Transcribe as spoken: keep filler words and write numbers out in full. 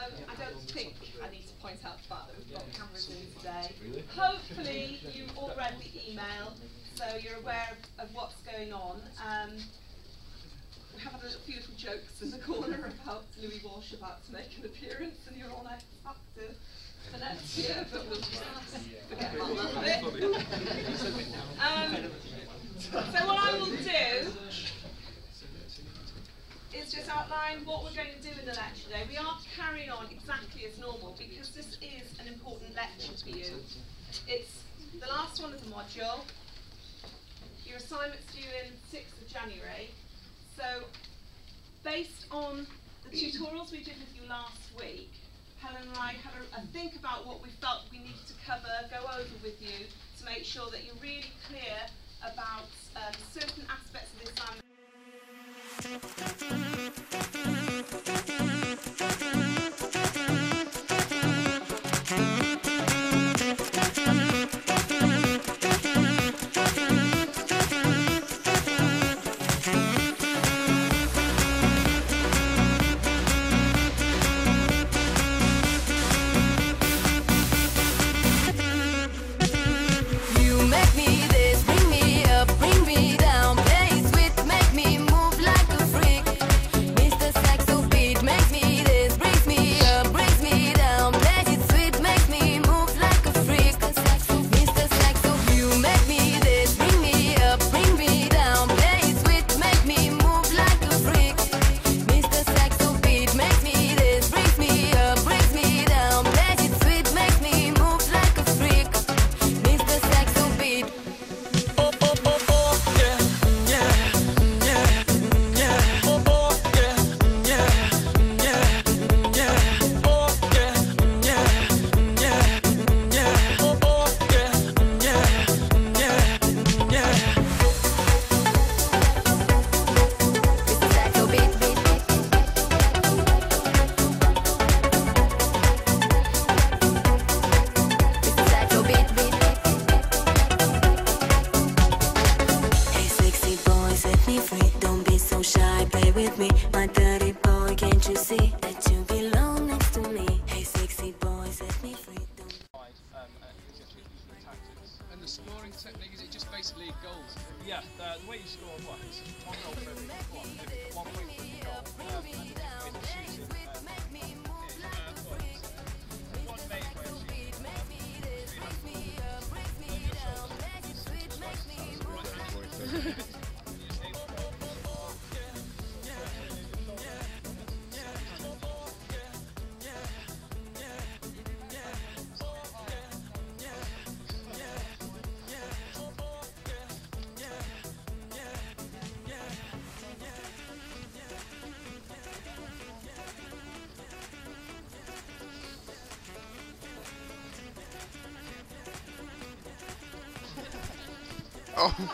Um, I don't think I need to point out the fact that we've got cameras in today. Hopefully you all read the email, so you're aware of, of what's going on. Um, we have had a few little jokes in the corner about Louis Walsh about to make an appearance, and you're all like, active for next year, but we'll just forget about that a bit. um, so what I will do is just outline what we're going to do in the lecture today. We are carrying on exactly as normal because this is an important lecture for you. It's the last one of the module. Your assignment's due in sixth of January. So based on the tutorials we did with you last week, Helen and I had a, a think about what we felt we needed to cover, go over with you to make sure that you're really clear about um, certain aspects of the assignment. Oh.